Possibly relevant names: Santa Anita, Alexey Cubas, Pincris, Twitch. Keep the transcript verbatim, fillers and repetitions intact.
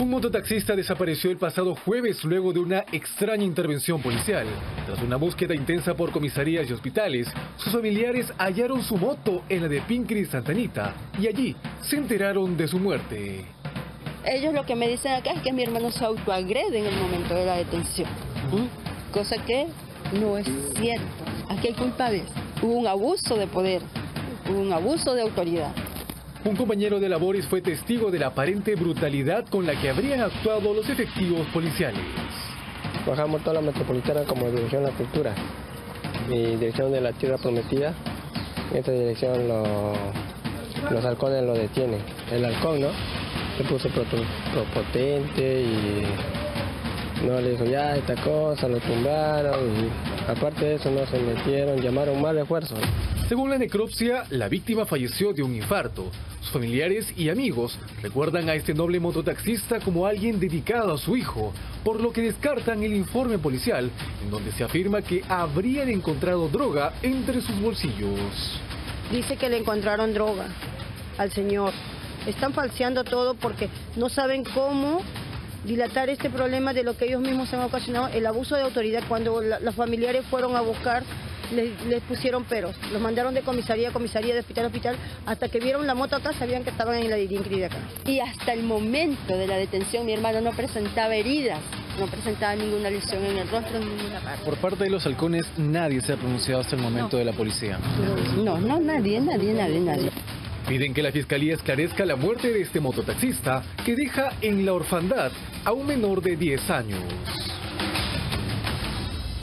Un mototaxista desapareció el pasado jueves luego de una extraña intervención policial. Tras una búsqueda intensa por comisarías y hospitales, sus familiares hallaron su moto en la de Pincris, Santa Anita, y allí se enteraron de su muerte. Ellos lo que me dicen acá es que mi hermano se autoagrede en el momento de la detención, ¿Mm? cosa que no es cierto. Aquí hay culpables. Hubo un abuso de poder, hubo un abuso de autoridad. Un compañero de labores fue testigo de la aparente brutalidad con la que habrían actuado los efectivos policiales. Bajamos toda la metropolitana como dirección de la cultura y dirección de la tierra prometida. En esta dirección lo, los halcones lo detienen. El halcón, ¿no? Se puso prepotente y no le dijo ya esta cosa, lo tumbaron y aparte de eso no se metieron, llamaron mal esfuerzo. Según la necropsia, la víctima falleció de un infarto. Sus familiares y amigos recuerdan a este noble mototaxista como alguien dedicado a su hijo, por lo que descartan el informe policial, en donde se afirma que habrían encontrado droga entre sus bolsillos. Dice que le encontraron droga al señor. Están falseando todo porque no saben cómo dilatar este problema de lo que ellos mismos han ocasionado, el abuso de autoridad. Cuando la, los familiares fueron a buscar, Les, les pusieron peros, los mandaron de comisaría a comisaría, de hospital a hospital, hasta que vieron la moto acá, sabían que estaban en la Pincris de acá. Y hasta el momento de la detención, mi hermano no presentaba heridas, no presentaba ninguna lesión en el rostro, en ninguna parte. Por parte de los halcones, nadie se ha pronunciado hasta el momento no. de la policía. No, no, nadie, nadie, nadie, nadie. Piden que la fiscalía esclarezca la muerte de este mototaxista que deja en la orfandad a un menor de diez años.